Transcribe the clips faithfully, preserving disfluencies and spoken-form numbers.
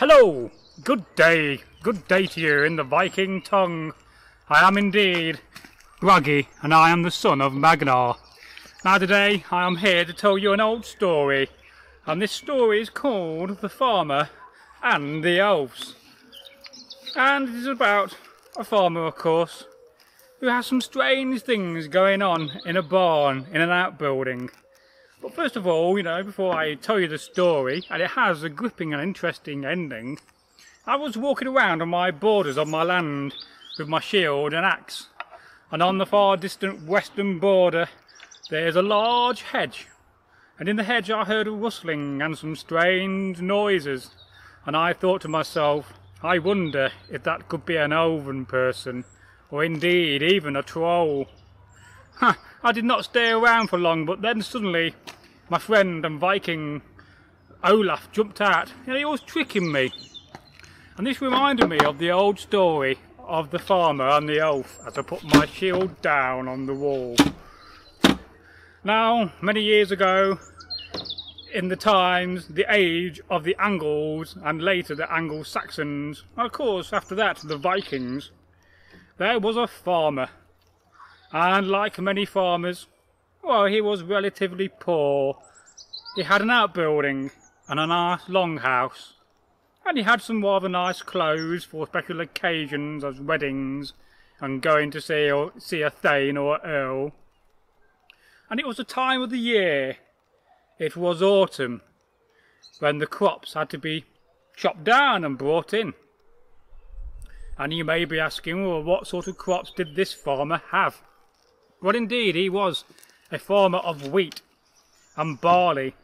Hello! Good day! Good day to you in the Viking tongue. I am indeed Bragi, and I am the son of Magnar. Now today I am here to tell you an old story, and this story is called The Farmer and the Elves. And it is about a farmer, of course, who has some strange things going on in a barn, in an outbuilding. But first of all, you know, before I tell you the story, and it has a gripping and interesting ending, I was walking around on my borders of my land with my shield and axe, and on the far distant western border there's a large hedge, and in the hedge I heard a rustling and some strange noises, and I thought to myself, I wonder if that could be an elven person, or indeed even a troll. Ha! I did not stay around for long, but then suddenly my friend and Viking Olaf jumped out, and he was tricking me. And this reminded me of the old story of the farmer and the elf as I put my shield down on the wall. Now, many years ago, in the times, the age of the Angles, and later the Anglo-Saxons, and of course after that the Vikings, there was a farmer. And like many farmers, well, he was relatively poor. He had an outbuilding and a nice longhouse, and he had some rather nice clothes for special occasions as weddings and going to see, or see a thane or an earl. And it was the time of the year, it was autumn, when the crops had to be chopped down and brought in. And you may be asking, well, what sort of crops did this farmer have? Well, indeed, he was a farmer of wheat and barley.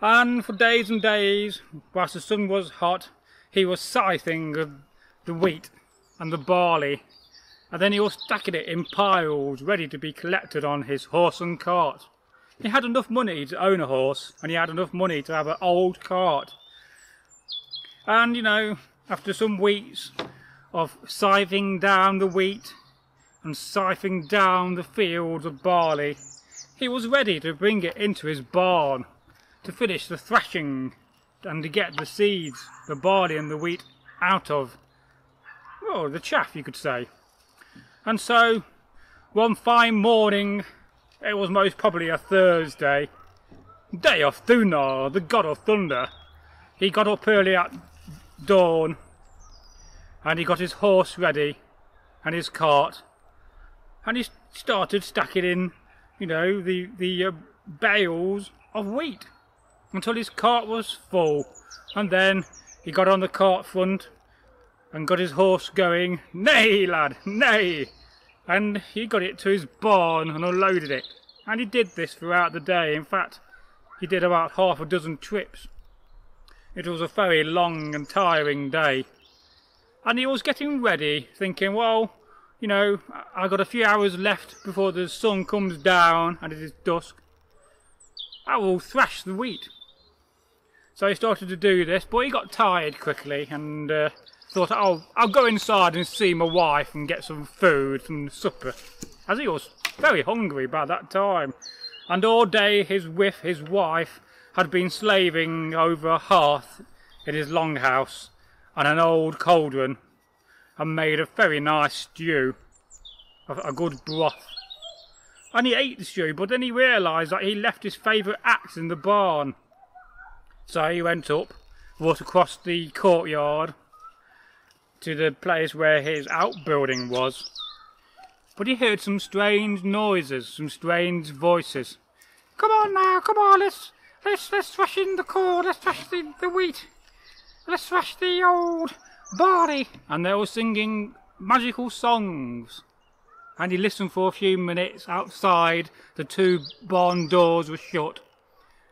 And for days and days, whilst the sun was hot, he was scything the wheat and the barley, and then he was stacking it in piles, ready to be collected on his horse and cart. He had enough money to own a horse, and he had enough money to have an old cart. And, you know, after some weeks of scything down the wheat, and scything down the fields of barley, he was ready to bring it into his barn to finish the thrashing and to get the seeds, the barley and the wheat out of, well, the chaff, you could say. And so one fine morning, it was most probably a Thursday, day of Thunar, the god of thunder, he got up early at dawn, and he got his horse ready and his cart, and he started stacking in, you know, the, the uh, bales of wheat until his cart was full. And then he got on the cart front and got his horse going, "Nay, lad, nay!" And he got it to his barn and unloaded it. And he did this throughout the day. In fact, he did about half a dozen trips. It was a very long and tiring day. And he was getting ready, thinking, well, you know, I've got a few hours left before the sun comes down and it is dusk. I will thrash the wheat. So he started to do this, but he got tired quickly and uh, thought, oh, I'll go inside and see my wife and get some food, some supper, as he was very hungry by that time. And all day his wife, his wife, had been slaving over a hearth in his longhouse and an old cauldron, and made a very nice stew, a good broth. And he ate the stew, but then he realised that he left his favourite axe in the barn. So he went up, walked across the courtyard to the place where his outbuilding was. But he heard some strange noises, some strange voices. "Come on now, come on, let's, let's, let's thrash in the corn, let's thrash the, the wheat, let's thrash the old barley." And they were singing magical songs. And he listened for a few minutes outside. The two barn doors were shut.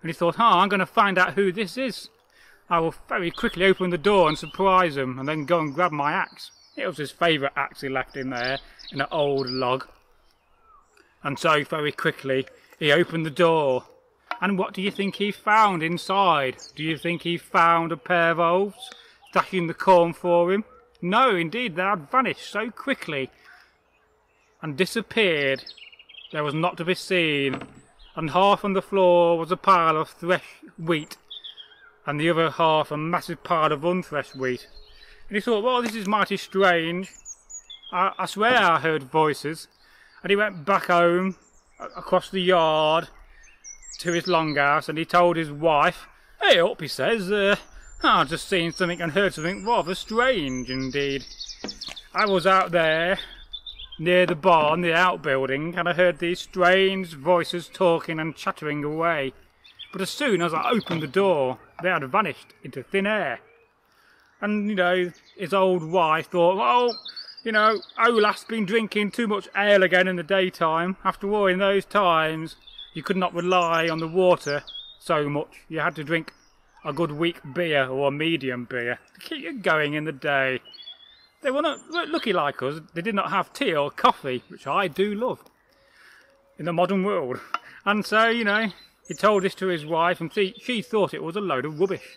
And he thought, ah, oh, I'm going to find out who this is. I will very quickly open the door and surprise him, and then go and grab my axe. It was his favourite axe he left in there, in an old log. And so very quickly he opened the door. And what do you think he found inside? Do you think he found a pair of elves thrashing the corn for him? No, indeed, they had vanished so quickly and disappeared. There was not to be seen, and half on the floor was a pile of threshed wheat and the other half a massive pile of unthreshed wheat. And he thought, well, this is mighty strange. I, I swear I heard voices. And he went back home, across the yard, to his longhouse, and he told his wife, "Hey up," he says, uh, I've just seen something and heard something rather strange indeed. I was out there, near the barn, the outbuilding, and I heard these strange voices talking and chattering away. But as soon as I opened the door, they had vanished into thin air. And, you know, his old wife thought, well, you know, Olaf's been drinking too much ale again in the daytime. After all, in those times, you could not rely on the water so much. You had to drink a good weak beer or a medium beer to keep you going in the day. They were not weren't lucky like us. They did not have tea or coffee, which I do love in the modern world. And so, you know, he told this to his wife, and she, she thought it was a load of rubbish.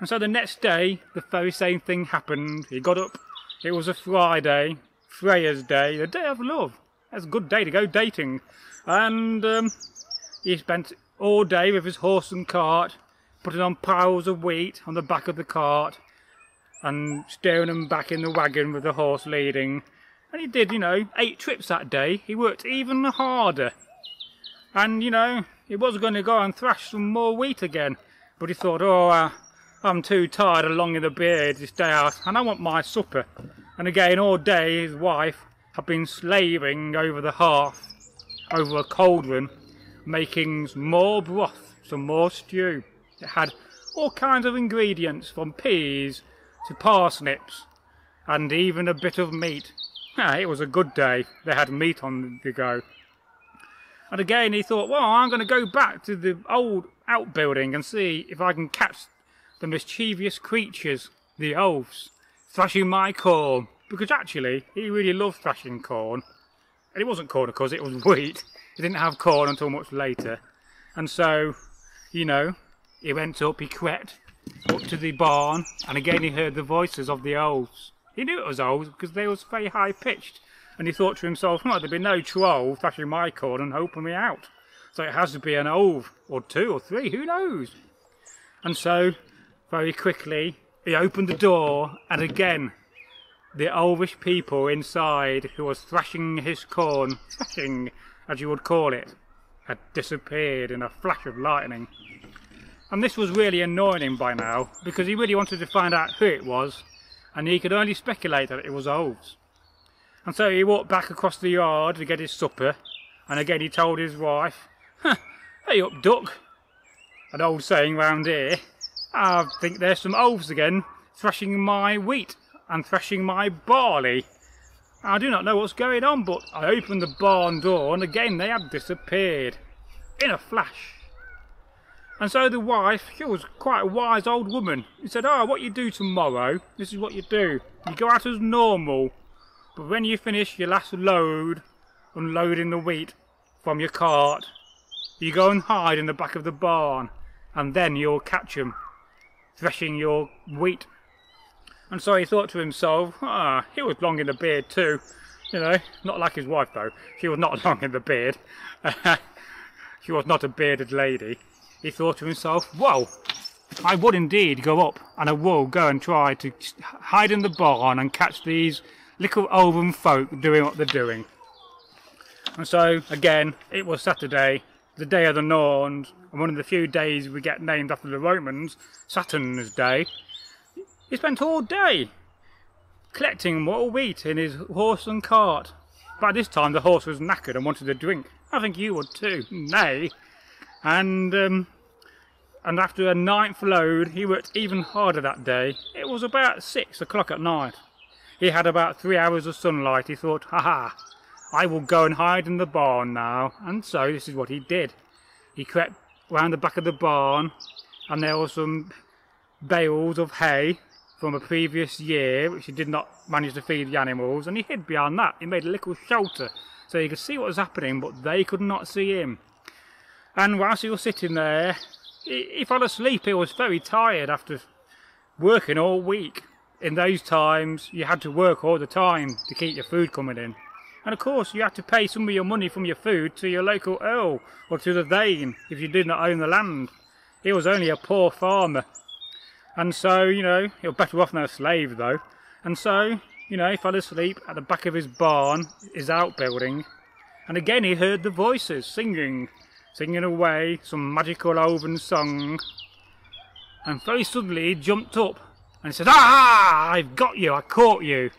And so the next day, the very same thing happened. He got up. It was a Friday, Freya's Day, the day of love. That's a good day to go dating. And um, he spent all day with his horse and cart, putting on piles of wheat on the back of the cart, and steering them back in the wagon with the horse leading. And he did, you know, eight trips that day. He worked even harder. And, you know, he was going to go and thrash some more wheat again. But he thought, oh, uh, I'm too tired of longing the beer to stay out, and I want my supper. And again, all day his wife had been slaving over the hearth, over a cauldron, making more broth, some more stew. It had all kinds of ingredients, from peas to parsnips, and even a bit of meat. Ah, it was a good day. They had meat on the go. And again he thought, well, I'm going to go back to the old outbuilding and see if I can catch the mischievous creatures, the elves, thrashing my corn. Because actually, he really loved thrashing corn. And it wasn't corn, of course, it was wheat. He didn't have corn until much later. And so, you know, he went up, he crept up to the barn, and again he heard the voices of the elves. He knew it was elves because they was very high-pitched. And he thought to himself, well, there'd be no troll thrashing my corn and helping me out. So it has to be an elf, or two, or three, who knows? And so, very quickly, he opened the door, and again, the elvish people inside, who was thrashing his corn, thrashing, as you would call it, had disappeared in a flash of lightning. And this was really annoying him by now, because he really wanted to find out who it was, and he could only speculate that it was elves. And so he walked back across the yard to get his supper, and again he told his wife, "Hey up, duck," an old saying round here. I think there's some elves again, thrashing my wheat and thrashing my barley. I do not know what's going on, but I opened the barn door, and again they had disappeared in a flash. And so the wife, she was quite a wise old woman, she said, oh, what you do tomorrow, this is what you do. You go out as normal, but when you finish your last load, unloading the wheat from your cart, you go and hide in the back of the barn, and then you'll catch 'em threshing your wheat. And so he thought to himself, ah, he was long in the beard too, you know, not like his wife though, she was not long in the beard, she was not a bearded lady. He thought to himself, well, I would indeed go up, and I will go and try to hide in the barn and catch these little elven folk doing what they're doing. And so, again, it was Saturday, the day of the Norns, and one of the few days we get named after the Romans, Saturn's Day. He spent all day collecting more wheat in his horse and cart. By this time the horse was knackered and wanted a drink. I think you would too, nay. And, um, and after a ninth load he worked even harder that day. It was about six o'clock at night. He had about three hours of sunlight. He thought, ha ha, I will go and hide in the barn now. And so this is what he did. He crept round the back of the barn, and there were some bales of hay from a previous year which he did not manage to feed the animals, and he hid behind that. He made a little shelter so he could see what was happening, but they could not see him. And whilst he was sitting there, he, he fell asleep. He was very tired after working all week. In those times you had to work all the time to keep your food coming in. And of course you had to pay some of your money from your food to your local earl or to the thane if you did not own the land. He was only a poor farmer. And so, you know, you're better off than a slave, though. And so, you know, he fell asleep at the back of his barn, his outbuilding. And again he heard the voices singing, singing away some magical elven song. And very suddenly he jumped up and he said, "Ah, I've got you, I caught you."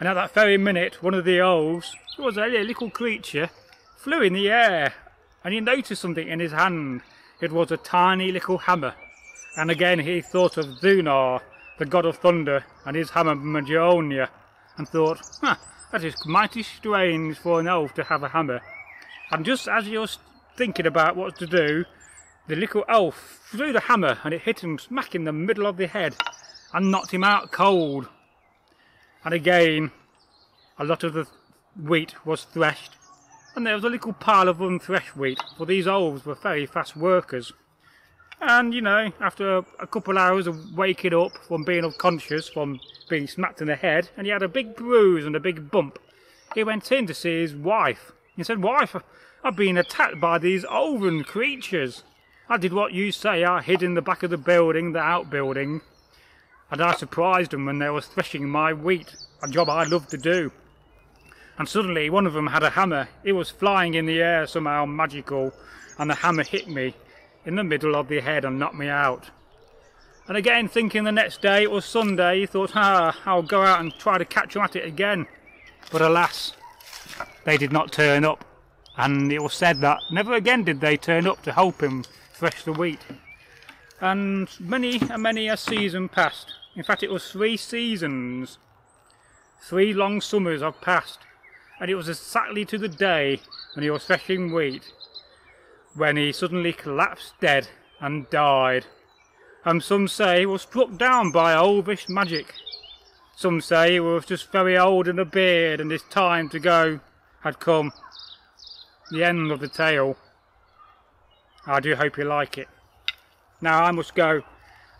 And at that very minute, one of the elves, who was a little creature, flew in the air. And he noticed something in his hand. It was a tiny little hammer. And again he thought of Thunar, the god of thunder, and his hammer Mjolnir, and thought, "Huh, that is mighty strange for an elf to have a hammer." And just as you're thinking about what to do, the little elf threw the hammer, and it hit him smack in the middle of the head, and knocked him out cold. And again, a lot of the wheat was threshed, and there was a little pile of unthreshed wheat, for these elves were very fast workers. And, you know, after a, a couple of hours of waking up from being unconscious, from being smacked in the head, and he had a big bruise and a big bump, he went in to see his wife. He said, "Wife, I've been attacked by these elven creatures. I did what you say. I hid in the back of the building, the outbuilding, and I surprised them when they were threshing my wheat, a job I loved to do. And suddenly one of them had a hammer. It was flying in the air, somehow magical, and the hammer hit me in the middle of the head and knocked me out." And again, thinking the next day it was Sunday, he thought, "Ah, I'll go out and try to catch them at it again." But alas, they did not turn up, and it was said that never again did they turn up to help him thresh the wheat. And many and many a season passed. In fact, it was three seasons. Three long summers have passed, and it was exactly to the day when he was threshing wheat, when he suddenly collapsed dead and died. And some say he was struck down by elvish magic. Some say he was just very old and a beard, and his time to go had come. The end of the tale. I do hope you like it. Now I must go.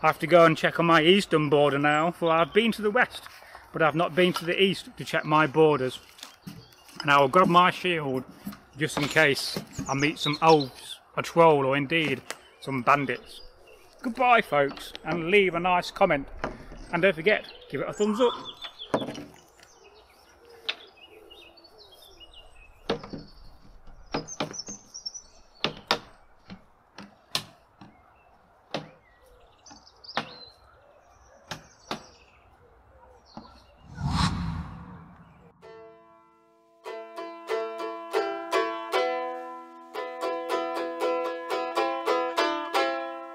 I have to go and check on my eastern border now, for I've been to the west, but I've not been to the east to check my borders. And I will grab my shield, just in case I meet some elves, a troll, or indeed some bandits. Goodbye folks, and leave a nice comment, and don't forget, give it a thumbs up.